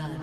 blood.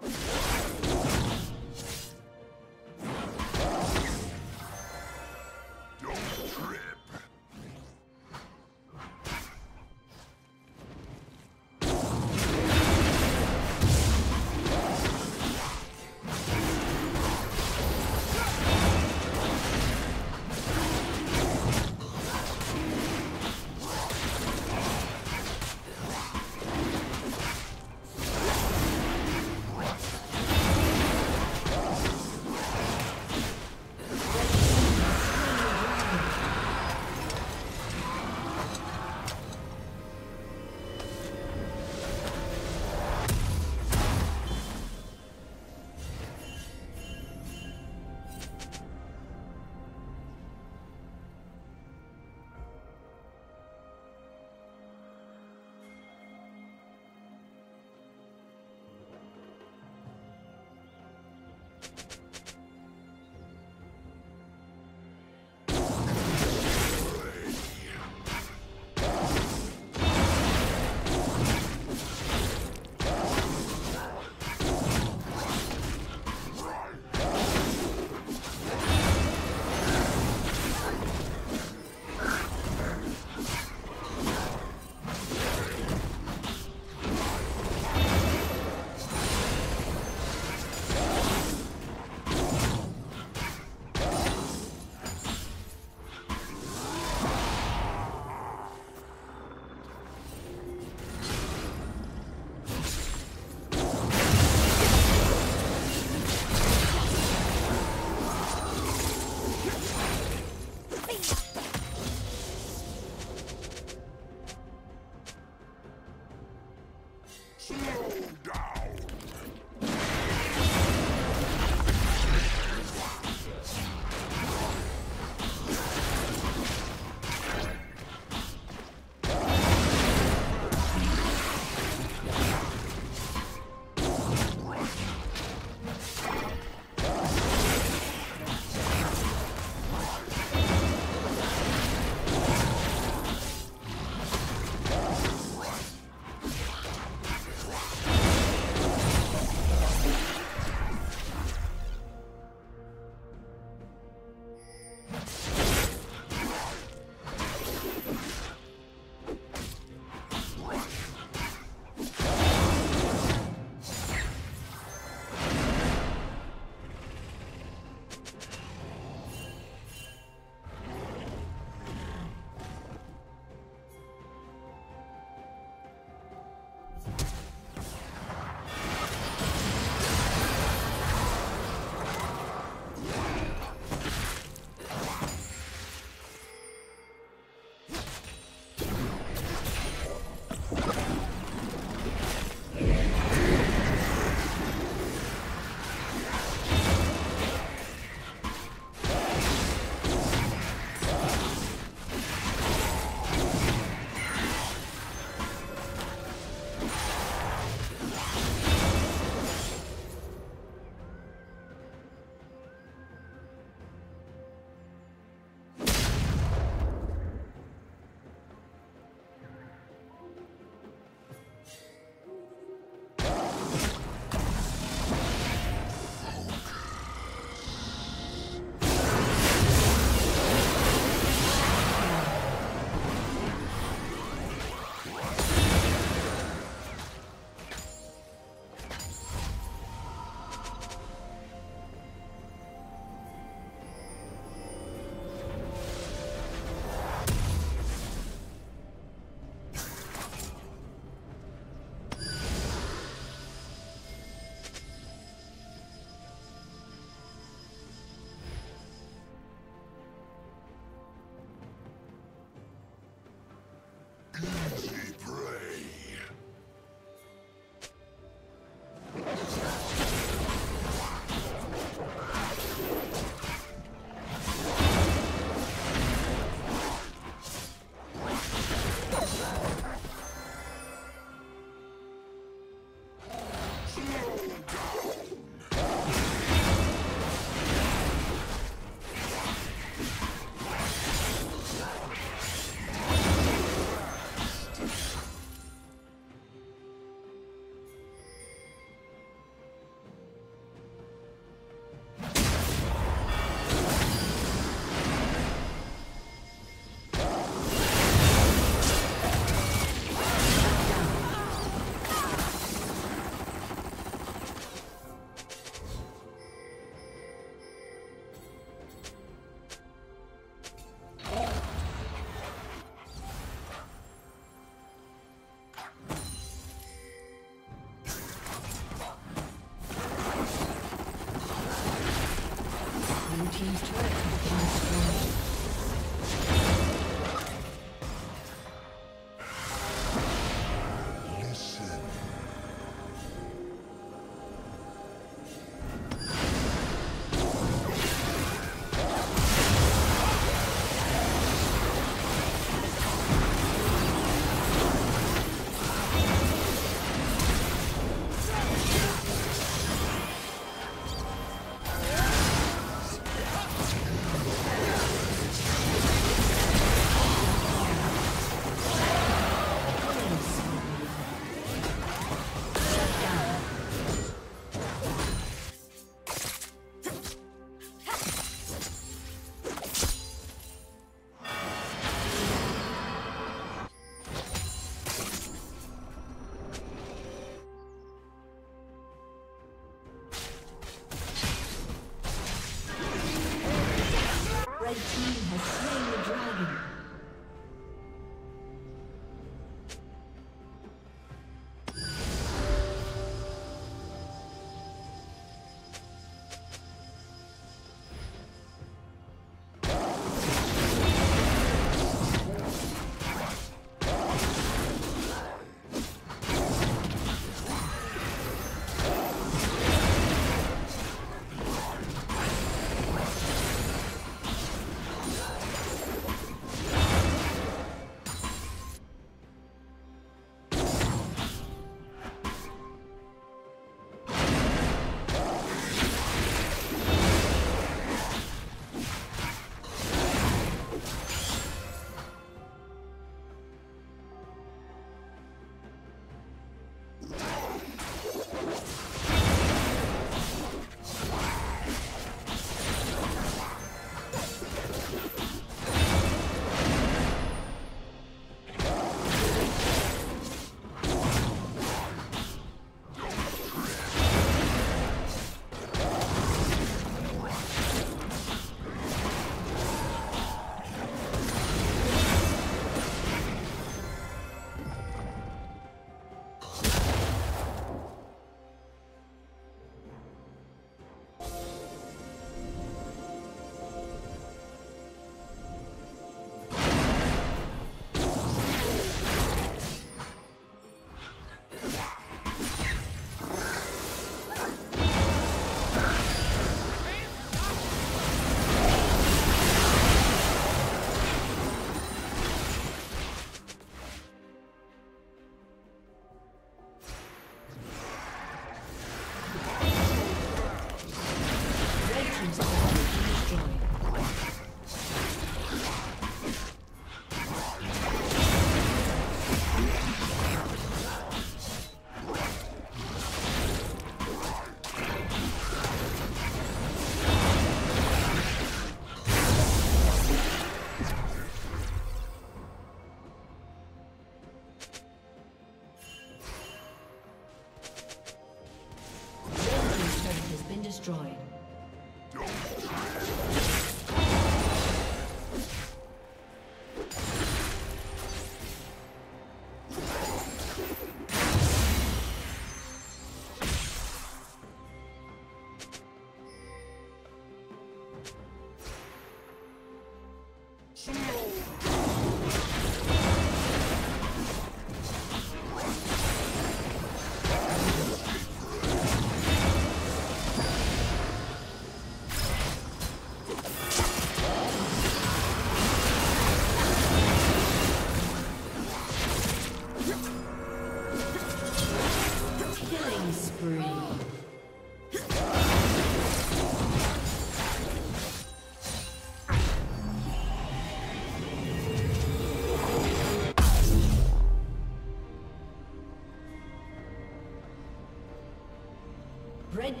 Red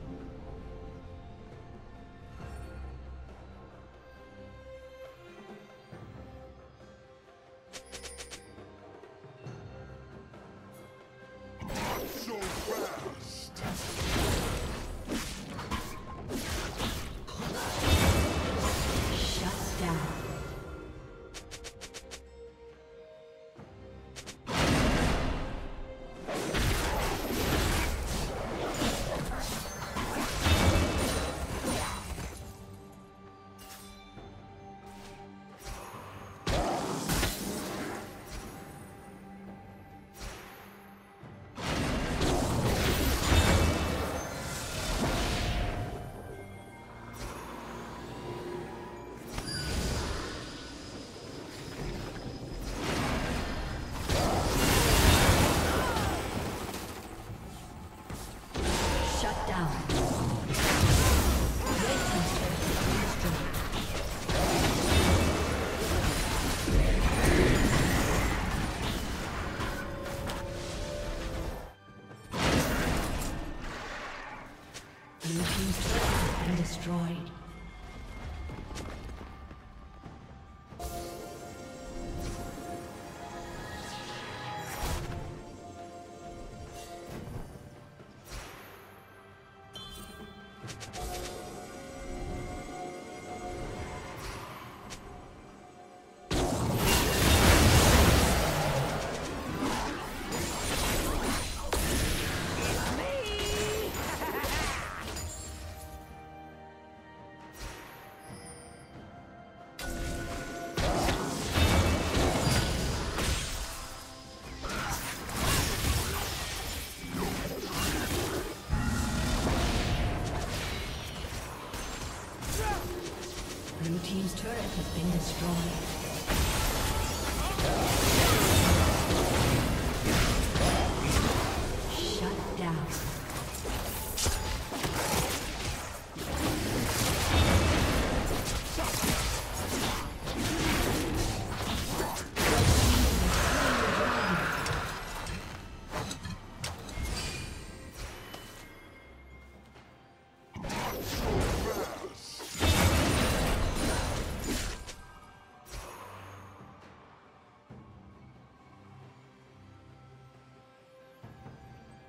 Team's turret has been destroyed.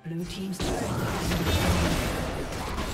Blue team's turret has been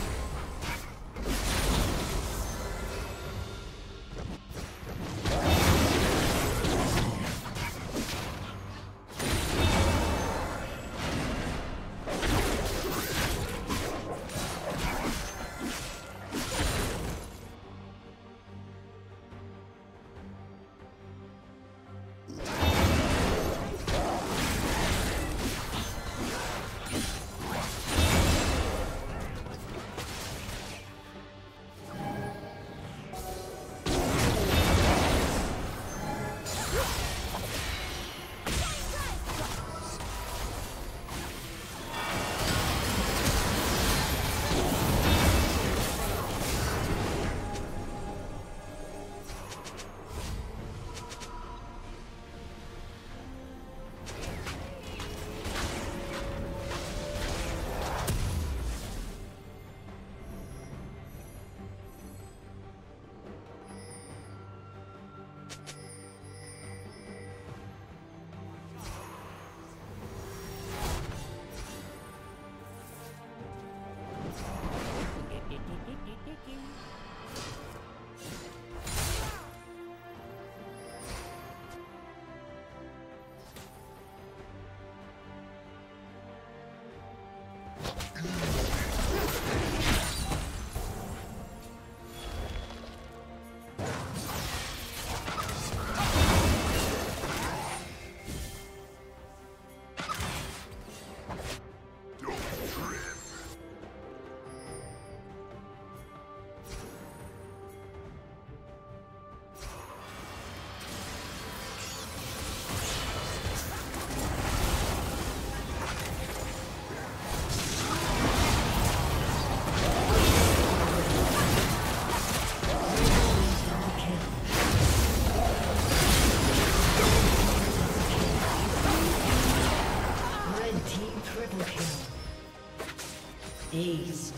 dazed.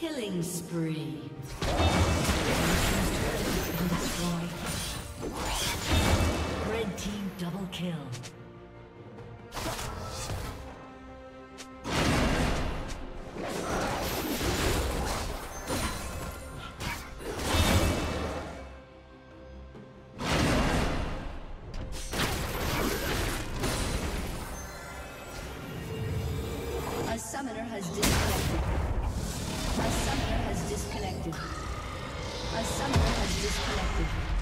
Killing spree. Red team double kill. A summoner has disconnected.